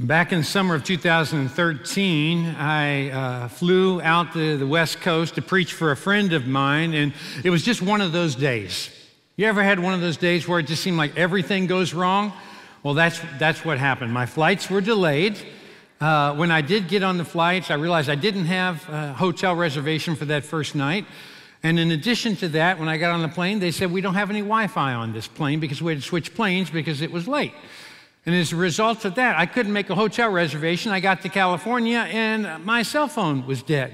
Back in the summer of 2013, I flew out to the West Coast to preach for a friend of mine, and it was just one of those days. You ever had one of those days where it just seemed like everything goes wrong? Well, that's what happened. My flights were delayed. When I did get on the flights, I realized I didn't have a hotel reservation for that first night. And in addition to that, when I got on the plane, they said, we don't have any Wi-Fi on this plane because we had to switch planes because it was late. And as a result of that, I couldn't make a hotel reservation. I got to California, and my cell phone was dead.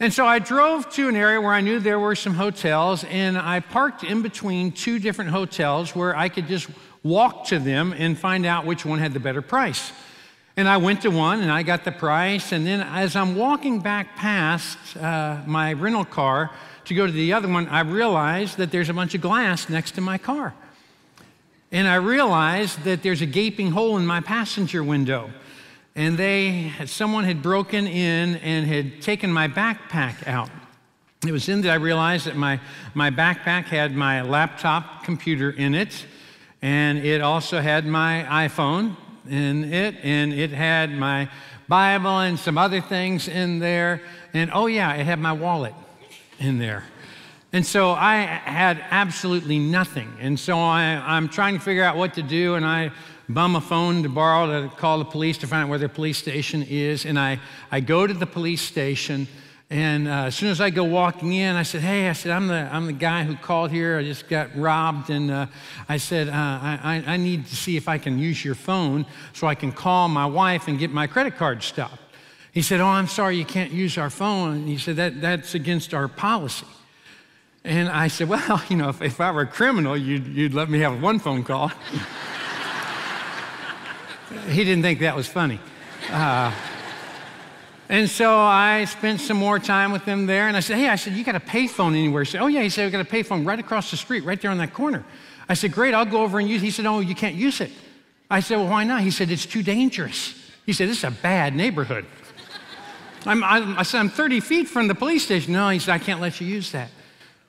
And so I drove to an area where I knew there were some hotels, and I parked in between two different hotels where I could just walk to them and find out which one had the better price. And I went to one, and I got the price, and then as I'm walking back past my rental car to go to the other one, I realized that there's a bunch of glass next to my car. And I realized that there's a gaping hole in my passenger window. And someone had broken in and had taken my backpack out. It was then that I realized that my backpack had my laptop computer in it, and it also had my iPhone in it, and it had my Bible and some other things in there. And oh yeah, it had my wallet in there. And so I had absolutely nothing. And so I'm trying to figure out what to do, and I bum a phone to borrow to call the police to find out where the police station is. And I go to the police station, and as soon as I go walking in, I said, hey, I'm the guy who called here. I just got robbed. And I said, I need to see if I can use your phone so I can call my wife and get my credit card stopped. He said, oh, I'm sorry, you can't use our phone. And he said, that's against our policy. And I said, well, you know, if I were a criminal, you'd let me have one phone call. He didn't think that was funny. And so I spent some more time with him there. And I said, hey, I said, you got a payphone anywhere? He said, oh, yeah. He said, we got a payphone right across the street, right there on that corner. I said, great, I'll go over and use it. He said, oh, you can't use it. I said, well, why not? He said, it's too dangerous. He said, this is a bad neighborhood. I said, I'm 30 feet from the police station. No, he said, I can't let you use that.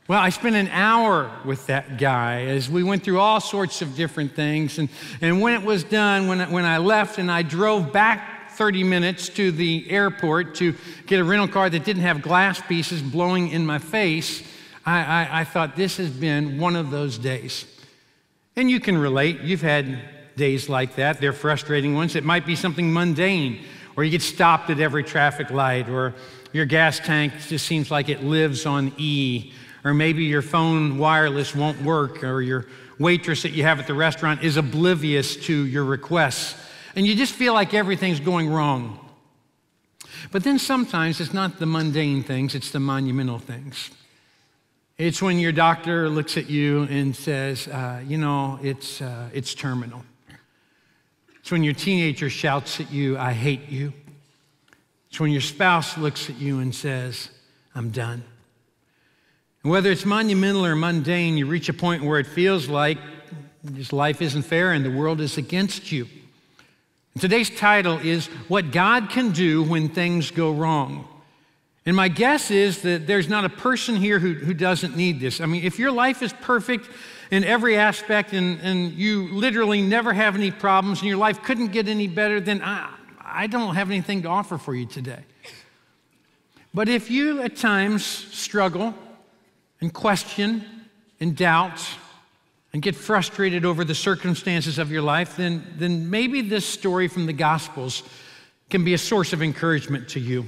Well, I spent an hour with that guy as we went through all sorts of different things. And when it was done, when I left and I drove back 30 minutes to the airport to get a rental car that didn't have glass pieces blowing in my face, I thought, this has been one of those days. And you can relate. You've had days like that. They're frustrating ones. It might be something mundane, or you get stopped at every traffic light, or your gas tank just seems like it lives on E. Or maybe your phone wireless won't work, or your waitress that you have at the restaurant is oblivious to your requests. And you just feel like everything's going wrong. But then sometimes it's not the mundane things, it's the monumental things. It's when your doctor looks at you and says, you know, it's terminal. It's when your teenager shouts at you, I hate you. It's when your spouse looks at you and says, I'm done. Whether it's monumental or mundane, you reach a point where it feels like just life isn't fair and the world is against you. And today's title is What God Can Do When Things Go Wrong. And my guess is that there's not a person here who doesn't need this. I mean, if your life is perfect in every aspect and you literally never have any problems and your life couldn't get any better, then I don't have anything to offer for you today. But if you at times struggle and question and doubt and get frustrated over the circumstances of your life, then maybe this story from the Gospels can be a source of encouragement to you.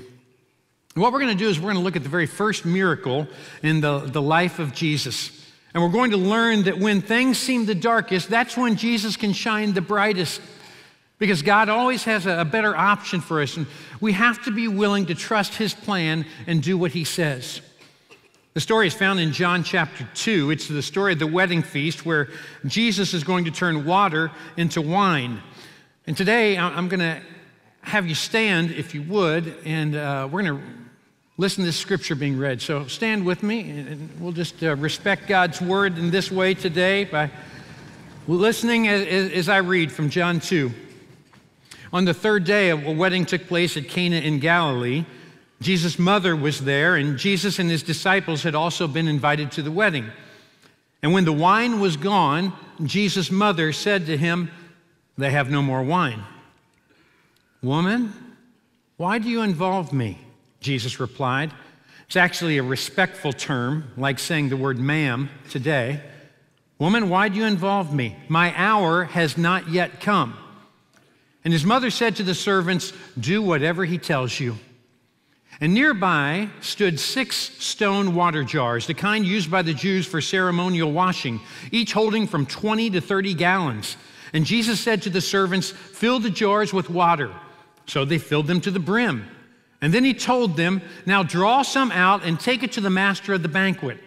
And what we're going to do is we're going to look at the very first miracle in the life of Jesus. And we're going to learn that when things seem the darkest, that's when Jesus can shine the brightest. Because God always has a better option for us. And we have to be willing to trust His plan and do what He says. The story is found in John chapter 2. It's the story of the wedding feast where Jesus is going to turn water into wine. And today I'm going to have you stand, if you would, and we're going to listen to this scripture being read. So stand with me, and we'll just respect God's word in this way today by listening as I read from John 2. On the third day, a wedding took place at Cana in Galilee. Jesus' mother was there, and Jesus and his disciples had also been invited to the wedding. And when the wine was gone, Jesus' mother said to him, "They have no more wine." Woman, why do you involve me? Jesus replied. It's actually a respectful term, like saying the word ma'am today. Woman, why do you involve me? My hour has not yet come. And his mother said to the servants, do whatever he tells you. And nearby stood 6 stone water jars, the kind used by the Jews for ceremonial washing, each holding from 20 to 30 gallons. And Jesus said to the servants, fill the jars with water. So they filled them to the brim. And then he told them, now draw some out and take it to the master of the banquet.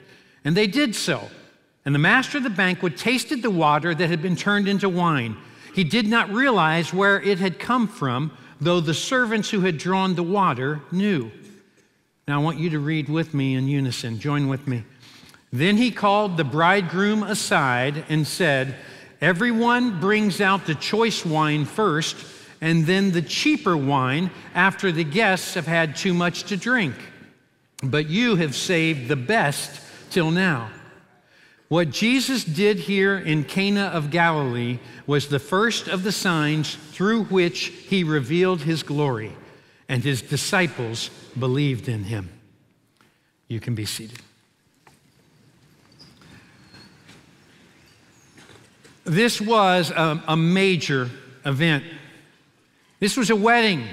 And they did so. And the master of the banquet tasted the water that had been turned into wine. He did not realize where it had come from, though the servants who had drawn the water knew. Now I want you to read with me in unison. Join with me. Then he called the bridegroom aside and said, everyone brings out the choice wine first, and then the cheaper wine after the guests have had too much to drink. But you have saved the best till now. What Jesus did here in Cana of Galilee was the first of the signs through which he revealed his glory, and his disciples believed in him. You can be seated. This was a major event. This was a wedding,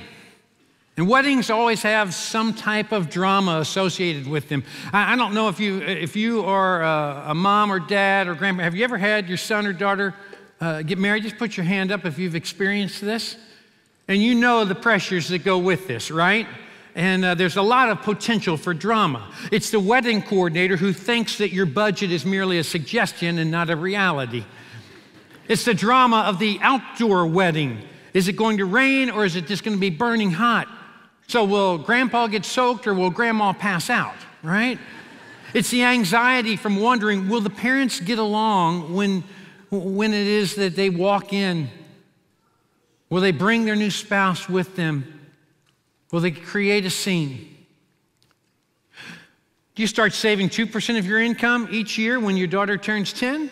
and weddings always have some type of drama associated with them. I don't know if you are a mom or dad or grandma. Have you ever had your son or daughter get married? Just put your hand up if you've experienced this. And you know the pressures that go with this, right? And there's a lot of potential for drama. It's the wedding coordinator who thinks that your budget is merely a suggestion and not a reality. It's the drama of the outdoor wedding. Is it going to rain, or is it just going to be burning hot? So will grandpa get soaked, or will grandma pass out, right? It's the anxiety from wondering, will the parents get along when it is that they walk in? Will they bring their new spouse with them? Will they create a scene? Do you start saving 2% of your income each year when your daughter turns 10?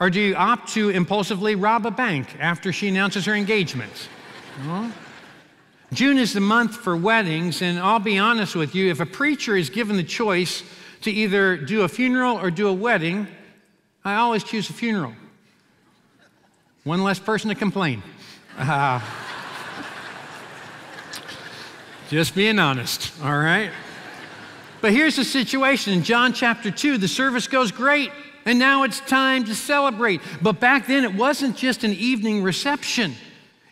Or do you opt to impulsively rob a bank after she announces her engagement? Well, June is the month for weddings, and I'll be honest with you, if a preacher is given the choice to either do a funeral or do a wedding, I always choose a funeral. One less person to complain. Just being honest, all right? But here's the situation. In John chapter 2, the service goes great. And now it's time to celebrate. But back then, it wasn't just an evening reception.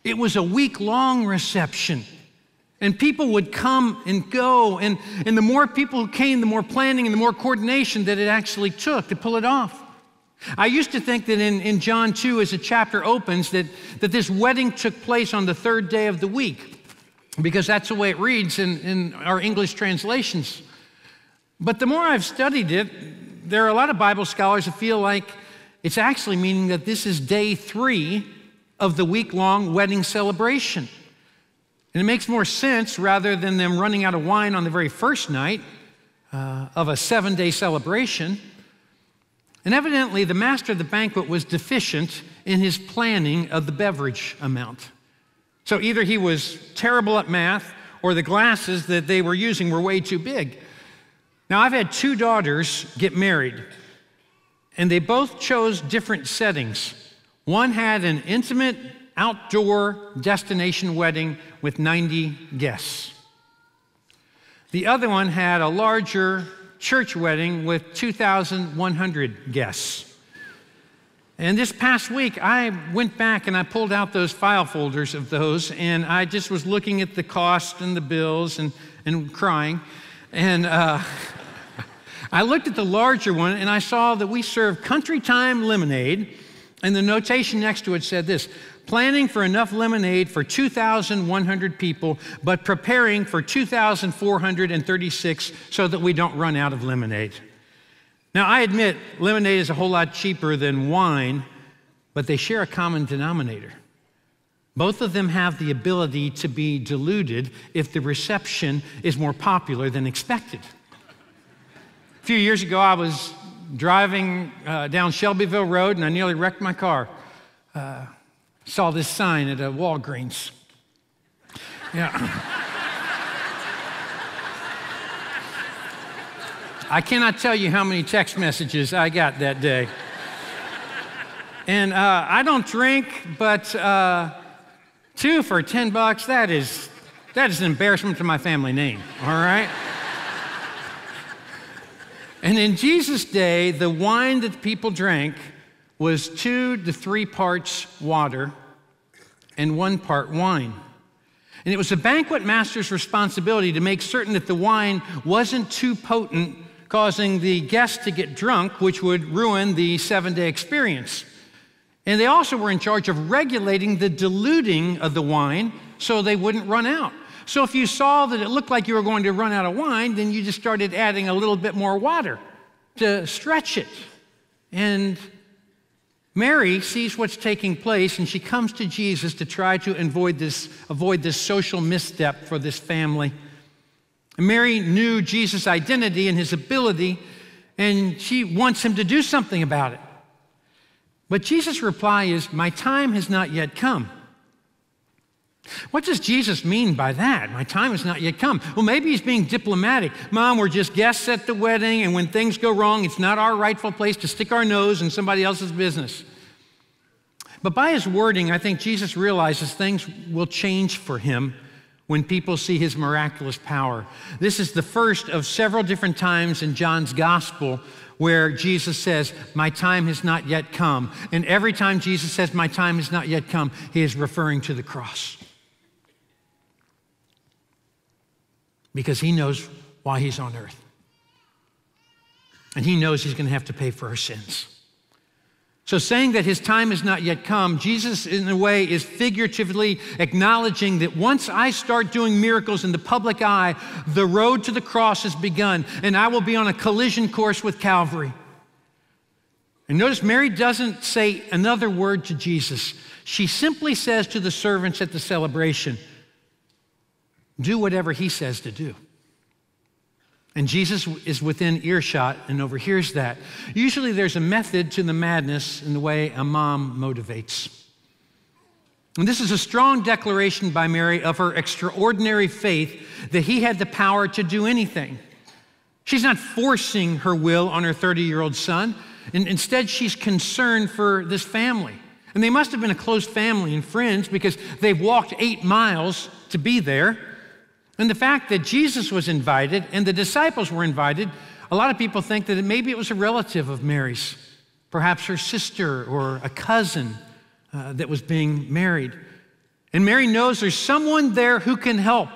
It was a week-long reception. And people would come and go. And the more people who came, the more planning and the more coordination that it actually took to pull it off. I used to think that in John 2, as the chapter opens, that this wedding took place on the 3rd day of the week, because that's the way it reads in our English translations. But the more I've studied it, there are a lot of Bible scholars who feel like it's actually meaning that this is day 3 of the week-long wedding celebration. And it makes more sense, rather than them running out of wine on the very first night of a 7-day celebration. And evidently, the master of the banquet was deficient in his planning of the beverage amount. So either he was terrible at math, or the glasses that they were using were way too big. Now, I've had 2 daughters get married, and they both chose different settings. One had an intimate, outdoor destination wedding with 90 guests. The other one had a larger church wedding with 2,100 guests. And this past week, I went back and I pulled out those file folders of those, and I just was looking at the cost and the bills and crying. And I looked at the larger one, and I saw that we served country time lemonade, and the notation next to it said this: planning for enough lemonade for 2,100 people, but preparing for 2,436 so that we don't run out of lemonade. Now, I admit, lemonade is a whole lot cheaper than wine, but they share a common denominator. Both of them have the ability to be diluted if the reception is more popular than expected. A few years ago, I was driving down Shelbyville Road, and I nearly wrecked my car. Saw this sign at a Walgreens. Yeah. I cannot tell you how many text messages I got that day. And I don't drink, but 2 for $10, that is an embarrassment to my family name, all right? And in Jesus' day, the wine that people drank was 2 to 3 parts water and 1 part wine. And it was the banquet master's responsibility to make certain that the wine wasn't too potent, causing the guests to get drunk, which would ruin the 7-day experience. And they also were in charge of regulating the diluting of the wine so they wouldn't run out. So if you saw that it looked like you were going to run out of wine, then you just started adding a little bit more water to stretch it. And Mary sees what's taking place, and she comes to Jesus to try to avoid this social misstep for this family. Mary knew Jesus' identity and his ability, and she wants him to do something about it. But Jesus' reply is, "My time has not yet come." What does Jesus mean by that? My time has not yet come. Well, maybe he's being diplomatic. Mom, we're just guests at the wedding, and when things go wrong, it's not our rightful place to stick our nose in somebody else's business. But by his wording, I think Jesus realizes things will change for him when people see his miraculous power. This is the first of several different times in John's gospel where Jesus says, "My time has not yet come." And every time Jesus says, "My time has not yet come," he is referring to the cross. Because he knows why he's on earth. And he knows he's going to have to pay for our sins. So saying that his time has not yet come, Jesus, in a way, is figuratively acknowledging that once I start doing miracles in the public eye, the road to the cross has begun, and I will be on a collision course with Calvary. And notice Mary doesn't say another word to Jesus. She simply says to the servants at the celebration, "Do whatever he says to do." And Jesus is within earshot and overhears that. Usually there's a method to the madness in the way a mom motivates. And this is a strong declaration by Mary of her extraordinary faith that he had the power to do anything. She's not forcing her will on her 30-year-old son. And instead, she's concerned for this family. And they must have been a close family and friends because they've walked 8 miles to be there. And the fact that Jesus was invited and the disciples were invited, a lot of people think that maybe it was a relative of Mary's, perhaps her sister or a cousin that was being married. And Mary knows there's someone there who can help.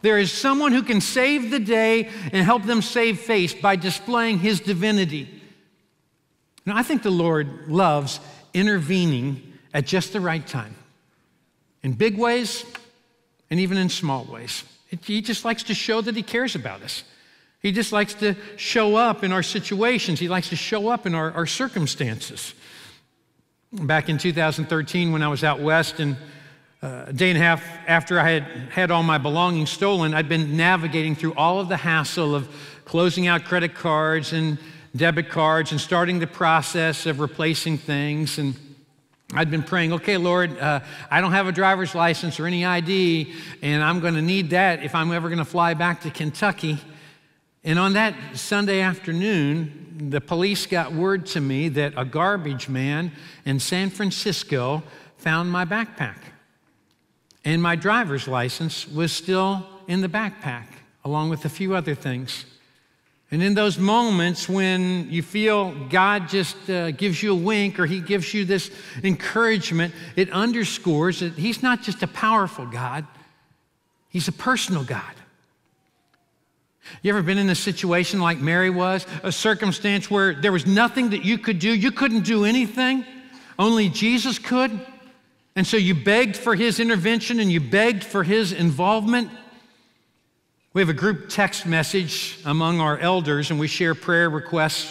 There is someone who can save the day and help them save face by displaying his divinity. Now, I think the Lord loves intervening at just the right time, in big ways and even in small ways. He just likes to show that he cares about us. He just likes to show up in our situations. He likes to show up in our circumstances. Back in 2013, when I was out west, and a day and a half after I had all my belongings stolen, I'd been navigating through all of the hassle of closing out credit cards and debit cards and starting the process of replacing things. And I'd been praying, "Okay, Lord, I don't have a driver's license or any ID, and I'm going to need that if I'm ever going to fly back to Kentucky." And on that Sunday afternoon, the police got word to me that a garbage man in San Francisco found my backpack. And my driver's license was still in the backpack, along with a few other things. And in those moments when you feel God just gives you a wink or he gives you this encouragement, it underscores that he's not just a powerful God, he's a personal God. You ever been in a situation like Mary was? A circumstance where there was nothing that you could do? You couldn't do anything? Only Jesus could? And so you begged for his intervention and you begged for his involvement? We have a group text message among our elders, and we share prayer requests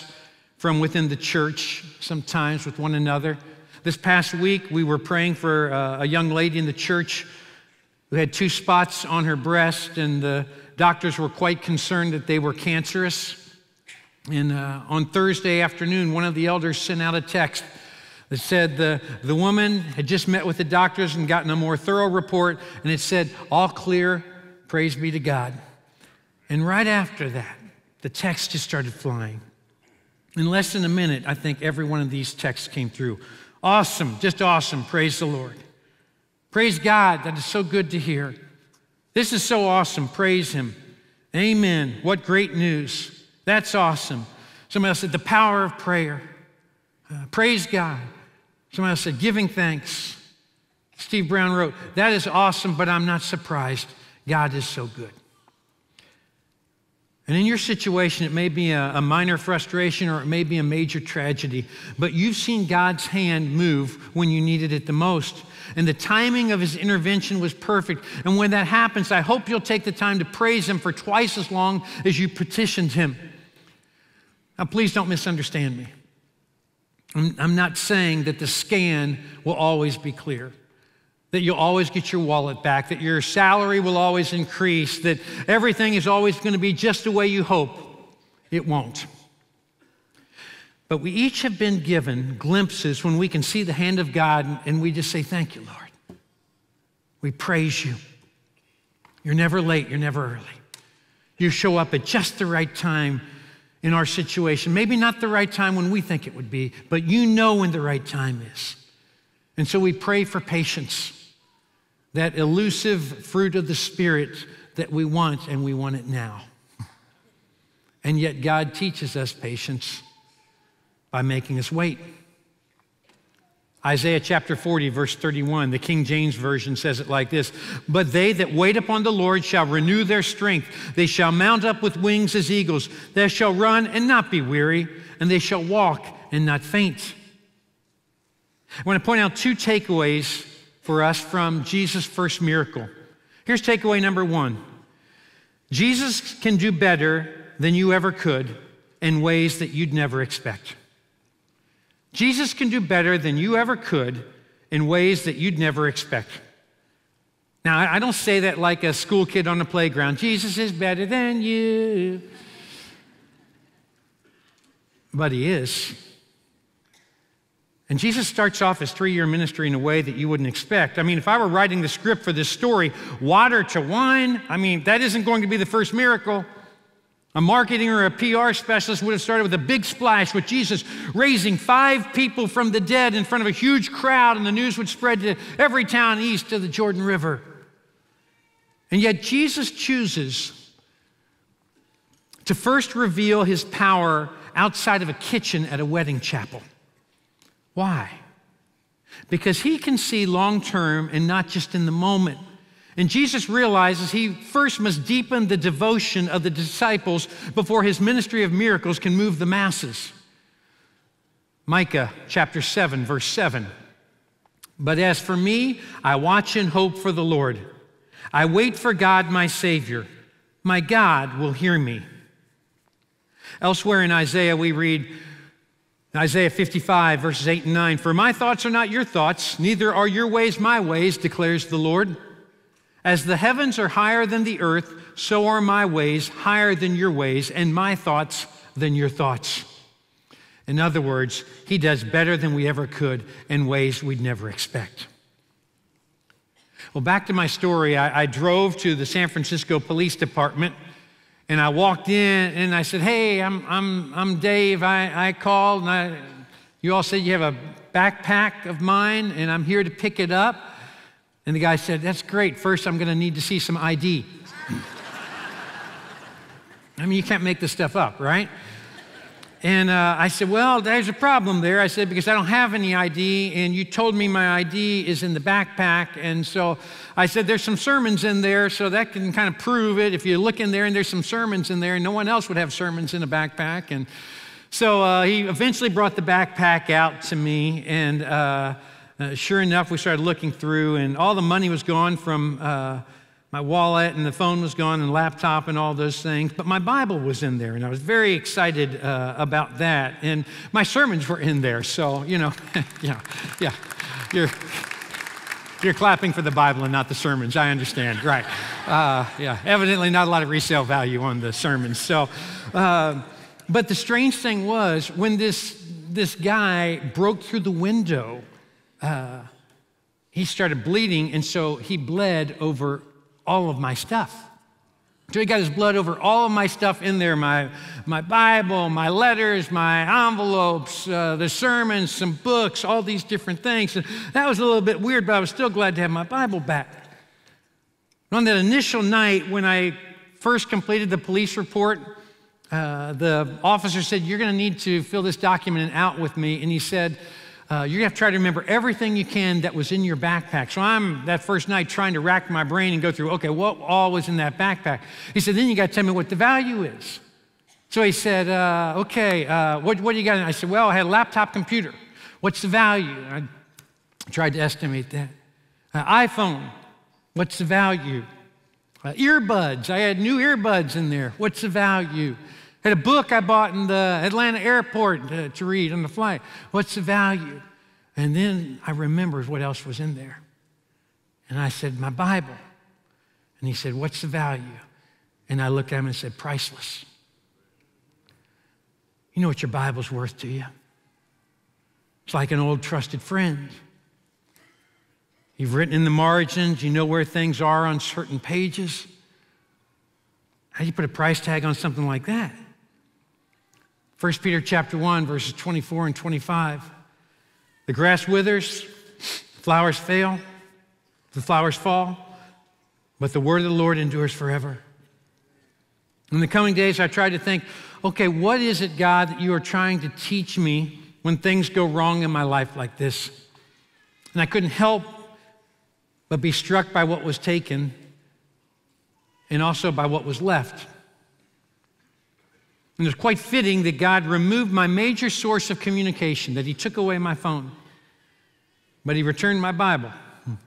from within the church, sometimes with one another. This past week, we were praying for a young lady in the church who had 2 spots on her breast, and the doctors were quite concerned that they were cancerous. And on Thursday afternoon, one of the elders sent out a text It said the woman had just met with the doctors and gotten a more thorough report, and it said, all clear, praise be to God. And right after that, the text just started flying. In less than a minute, I think every one of these texts came through. Awesome, just awesome, praise the Lord. Praise God, that is so good to hear. This is so awesome, praise Him. Amen, what great news. That's awesome. Somebody else said, the power of prayer. Praise God. Somebody else said, giving thanks. Steve Brown wrote, that is awesome, but I'm not surprised. God is so good. And in your situation, it may be a minor frustration or it may be a major tragedy, but you've seen God's hand move when you needed it the most. And the timing of His intervention was perfect. And when that happens, I hope you'll take the time to praise Him for twice as long as you petitioned Him. Now, please don't misunderstand me. I'm not saying that the scan will always be clear, that you'll always get your wallet back, that your salary will always increase, that everything is always going to be just the way you hope. It won't. But we each have been given glimpses when we can see the hand of God and we just say, thank you, Lord. We praise you. You're never late. You're never early. You show up at just the right time in our situation. Maybe not the right time when we think it would be, but you know when the right time is. And so we pray for patience, that elusive fruit of the Spirit that we want, and we want it now. And yet God teaches us patience by making us wait. Isaiah chapter 40, verse 31, the King James Version says it like this, but they that wait upon the Lord shall renew their strength. They shall mount up with wings as eagles. They shall run and not be weary, and they shall walk and not faint. I want to point out two takeaways for us from Jesus' first miracle. Here's takeaway number one. Jesus can do better than you ever could in ways that you'd never expect. Jesus can do better than you ever could in ways that you'd never expect. Now, I don't say that like a school kid on the playground. Jesus is better than you. But He is. And Jesus starts off His three-year ministry in a way that you wouldn't expect. I mean, if I were writing the script for this story, water to wine, I mean, that isn't going to be the first miracle. A marketing or a PR specialist would have started with a big splash with Jesus raising 5 people from the dead in front of a huge crowd, and the news would spread to every town east of the Jordan River. And yet Jesus chooses to first reveal His power outside of a kitchen at a wedding chapel. Why? Because He can see long-term and not just in the moment. And Jesus realizes He first must deepen the devotion of the disciples before His ministry of miracles can move the masses. Micah chapter 7, verse 7. But as for me, I watch and hope for the Lord. I wait for God, my Savior. My God will hear me. Elsewhere in Isaiah, we read, Isaiah 55, verses 8 and 9, for my thoughts are not your thoughts, neither are your ways my ways, declares the Lord. As the heavens are higher than the earth, so are my ways higher than your ways, and my thoughts than your thoughts. In other words, He does better than we ever could in ways we'd never expect. Well, back to my story. I drove to the San Francisco Police Department. And I walked in and I said, hey, I'm Dave. I called and you all said you have a backpack of mine and I'm here to pick it up. And the guy said, that's great. First, I'm going to need to see some ID. I mean, you can't make this stuff up, right? And I said, well, there's a problem there. I said, because I don't have any ID and you told me my ID is in the backpack. And so I said, there's some sermons in there, so that can kind of prove it. If you look in there and there's some sermons in there, and no one else would have sermons in a backpack. And so he eventually brought the backpack out to me. And sure enough, we started looking through, and all the money was gone from my wallet, and the phone was gone, and laptop, and all those things. But my Bible was in there, and I was very excited about that. And my sermons were in there, so, you know, yeah. You're clapping for the Bible and not the sermons. I understand, right. Yeah, evidently not a lot of resale value on the sermons. So, but the strange thing was, when this this guy broke through the window. He started bleeding, and so he bled over all of my stuff. So he got his blood over all of my stuff in there, my Bible, my letters, my envelopes, the sermons, some books, all these different things. And that was a little bit weird, but I was still glad to have my Bible back. And on that initial night when I first completed the police report, the officer said, "You're going to need to fill this document out with me." And he said, "You're going to have to try to remember everything you can that was in your backpack." So I'm, that first night, trying to rack my brain and go through, okay, what all was in that backpack? He said, "Then you got to tell me what the value is." So he said, "Okay, what do you got?" And I said, "Well, I had a laptop computer. What's the value?" And I tried to estimate that. iPhone, what's the value? Earbuds, I had new earbuds in there. What's the value? I had a book I bought in the Atlanta airport to read on the flight. What's the value? And then I remembered what else was in there. And I said, "My Bible." And he said, "What's the value?" And I looked at him and said, "Priceless." You know what your Bible's worth to you? It's like an old trusted friend. You've written in the margins, you know where things are on certain pages. How do you put a price tag on something like that? 1 Peter chapter 1, verses 24 and 25. "The grass withers, flowers fail, the flowers fall, but the word of the Lord endures forever." In the coming days, I tried to think, okay, what is it, God, that you are trying to teach me when things go wrong in my life like this? And I couldn't help but be struck by what was taken and also by what was left. And it was quite fitting that God removed my major source of communication, that he took away my phone, but he returned my Bible. And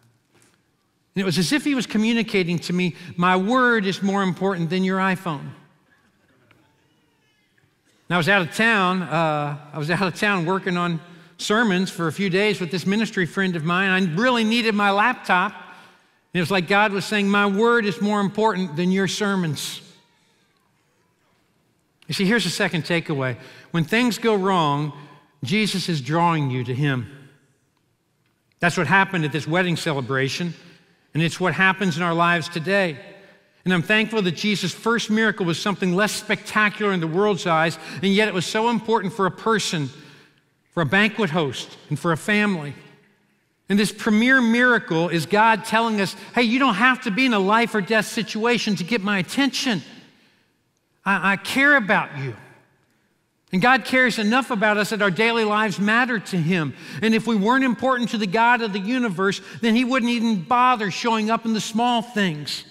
it was as if he was communicating to me, my word is more important than your iPhone. And I was out of town. Working on sermons for a few days with this ministry friend of mine. I really needed my laptop. And it was like God was saying, my word is more important than your sermons. You see, here's the second takeaway. When things go wrong, Jesus is drawing you to him. That's what happened at this wedding celebration, and it's what happens in our lives today. And I'm thankful that Jesus' first miracle was something less spectacular in the world's eyes, and yet it was so important for a person, for a banquet host, and for a family. And this premier miracle is God telling us, hey, you don't have to be in a life or death situation to get my attention. I care about you. And God cares enough about us that our daily lives matter to him. And if we weren't important to the God of the universe, then he wouldn't even bother showing up in the small things.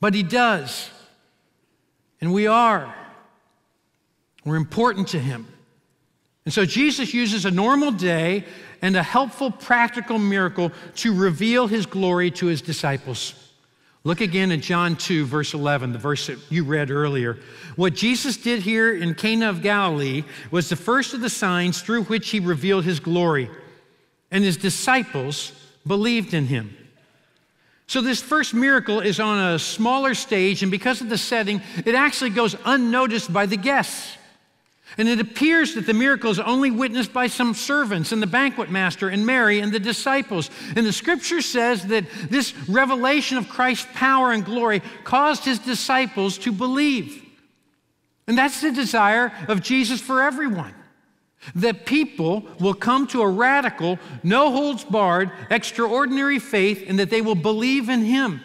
But he does. And we are. We're important to him. And so Jesus uses a normal day and a helpful, practical miracle to reveal his glory to his disciples. Look again at John 2, verse 11, the verse that you read earlier. What Jesus did here in Cana of Galilee was the first of the signs through which he revealed his glory, and his disciples believed in him. So this first miracle is on a smaller stage, and because of the setting, it actually goes unnoticed by the guests. And it appears that the miracle is only witnessed by some servants and the banquet master and Mary and the disciples. And the scripture says that this revelation of Christ's power and glory caused his disciples to believe. And that's the desire of Jesus for everyone, that people will come to a radical, no-holds-barred, extraordinary faith, and that they will believe in him.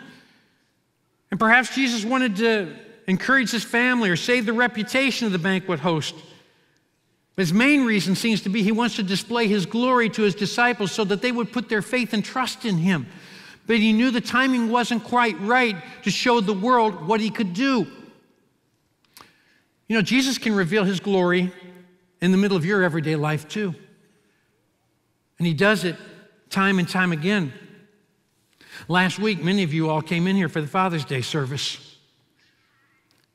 And perhaps Jesus wanted to encourage his family or save the reputation of the banquet host. His main reason seems to be he wants to display his glory to his disciples so that they would put their faith and trust in him. But he knew the timing wasn't quite right to show the world what he could do. You know, Jesus can reveal his glory in the middle of your everyday life too. And he does it time and time again. Last week, many of you all came in here for the Father's Day service.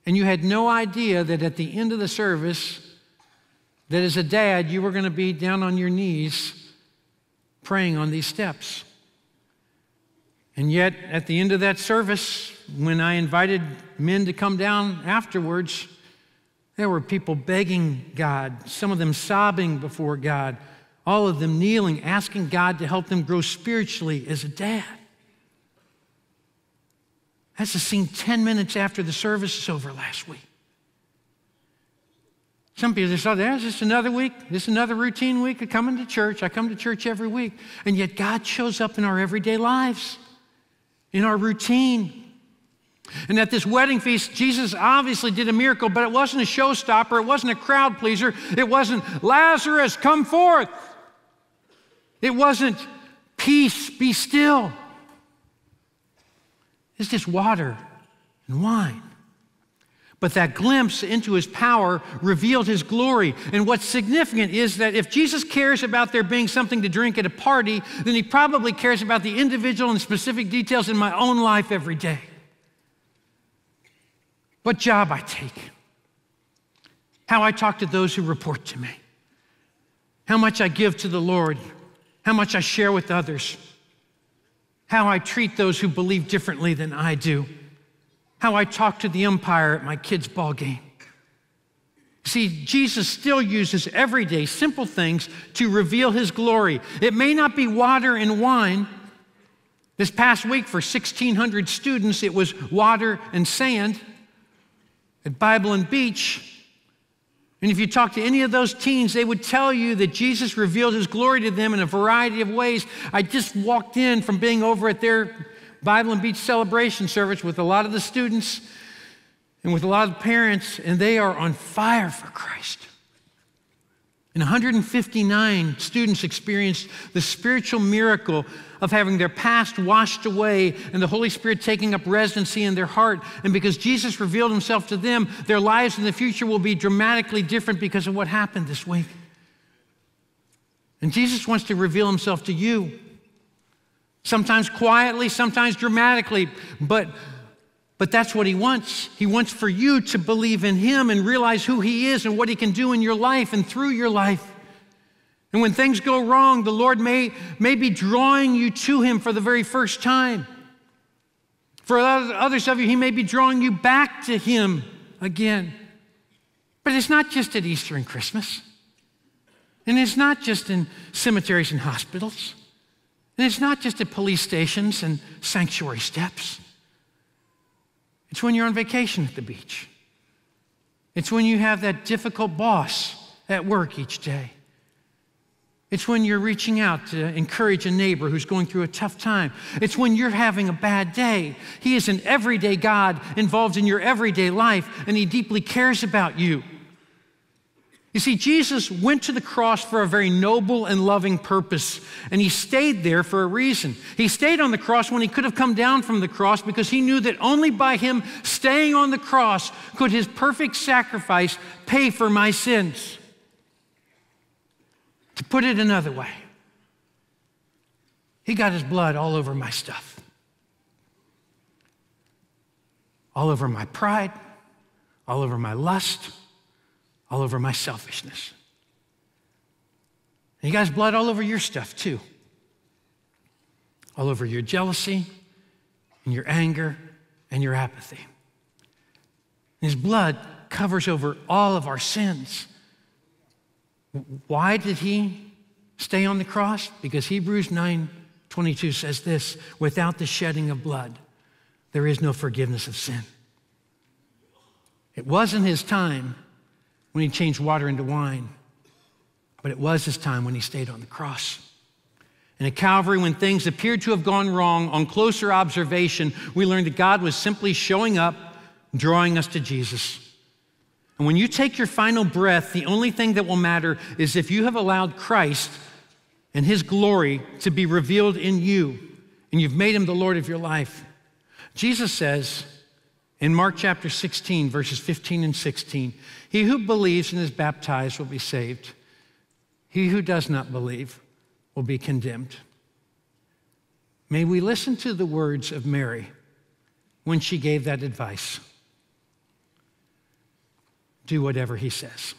And you had no idea that at the end of the service, that as a dad, you were going to be down on your knees praying on these steps. And yet, at the end of that service, when I invited men to come down afterwards, There were people begging God, some of them sobbing before God, all of them kneeling, asking God to help them grow spiritually as a dad. That's a scene 10 minutes after the service is over last week. Some people just thought, there's just another week, this is another routine week of coming to church. I come to church every week. And yet God shows up in our everyday lives, in our routine. And at this wedding feast, Jesus obviously did a miracle, but it wasn't a showstopper. It wasn't a crowd pleaser. It wasn't, Lazarus, come forth. It wasn't, peace, be still. It's just water and wine. But that glimpse into his power revealed his glory. And what's significant is that if Jesus cares about there being something to drink at a party, then he probably cares about the individual and specific details in my own life every day. What job I take, how I talk to those who report to me, how much I give to the Lord, how much I share with others, how I treat those who believe differently than I do, how I talk to the umpire at my kids' ball game. See, Jesus still uses everyday simple things to reveal his glory. It may not be water and wine. This past week for 1,600 students, it was water and sand at Bible and Beach. And if you talk to any of those teens, they would tell you that Jesus revealed his glory to them in a variety of ways. I just walked in from being over at their Bible and Beach celebration service with a lot of the students and with a lot of the parents, and they are on fire for Christ. And 159 students experienced the spiritual miracle of having their past washed away and the Holy Spirit taking up residency in their heart. And because Jesus revealed himself to them, their lives in the future will be dramatically different because of what happened this week. And Jesus wants to reveal himself to you, sometimes quietly, sometimes dramatically, but that's what he wants. He wants for you to believe in him and realize who he is and what he can do in your life and through your life. And when things go wrong, the Lord may be drawing you to him for the very first time. For others of you, he may be drawing you back to him again. But it's not just at Easter and Christmas. And it's not just in cemeteries and hospitals. And it's not just at police stations and sanctuary steps. It's when you're on vacation at the beach. It's when you have that difficult boss at work each day. It's when you're reaching out to encourage a neighbor who's going through a tough time. It's when you're having a bad day. He is an everyday God involved in your everyday life, and he deeply cares about you. You see, Jesus went to the cross for a very noble and loving purpose, and he stayed there for a reason. He stayed on the cross when he could have come down from the cross because he knew that only by him staying on the cross could his perfect sacrifice pay for my sins. To put it another way, he got his blood all over my stuff, all over my pride, all over my lust, all over my selfishness. And he got his blood all over your stuff too. All over your jealousy and your anger and your apathy. And his blood covers over all of our sins. Why did he stay on the cross? Because Hebrews 9:22 says this, without the shedding of blood, there is no forgiveness of sin. It wasn't his time when he changed water into wine, but it was his time when he stayed on the cross. And at Calvary, when things appeared to have gone wrong, on closer observation, we learned that God was simply showing up, drawing us to Jesus. And when you take your final breath, the only thing that will matter is if you have allowed Christ and his glory to be revealed in you, and you've made him the Lord of your life. Jesus says, in Mark chapter 16, verses 15 and 16, he who believes and is baptized will be saved. He who does not believe will be condemned. May we listen to the words of Mary when she gave that advice. Do whatever he says.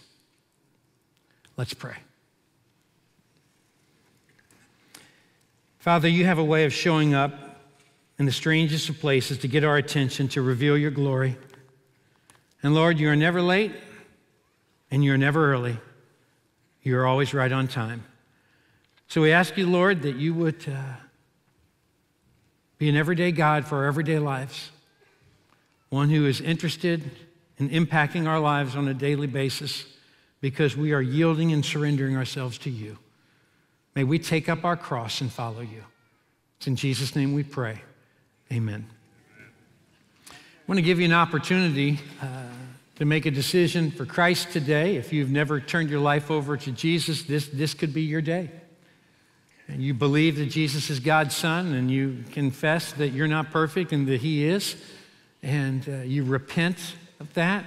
Let's pray. Father, you have a way of showing up in the strangest of places to get our attention, to reveal your glory. And Lord, you are never late, and you're never early. You're always right on time. So we ask you, Lord, that you would be an everyday God for our everyday lives, one who is interested in impacting our lives on a daily basis because we are yielding and surrendering ourselves to you. May we take up our cross and follow you. It's in Jesus' name we pray. Amen. I want to give you an opportunity to make a decision for Christ today. If you've never turned your life over to Jesus, this could be your day. And you believe that Jesus is God's Son, and you confess that you're not perfect and that He is, and you repent of that.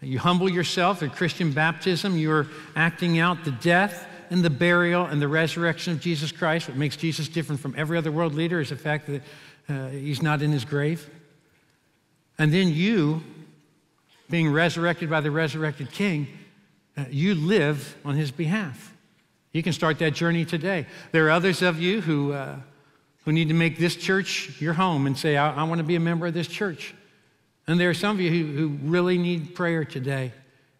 You humble yourself at Christian baptism. You're acting out the death and the burial and the resurrection of Jesus Christ. What makes Jesus different from every other world leader is the fact that He's not in His grave. And then you, being resurrected by the resurrected King, you live on His behalf. You can start that journey today. There are others of you who need to make this church your home and say, I want to be a member of this church. And there are some of you who really need prayer today.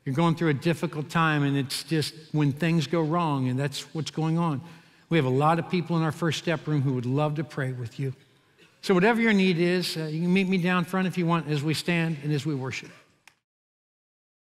You're going through a difficult time, and it's just when things go wrong, and that's what's going on. We have a lot of people in our first step room who would love to pray with you. So whatever your need is, you can meet me down front if you want as we stand and as we worship.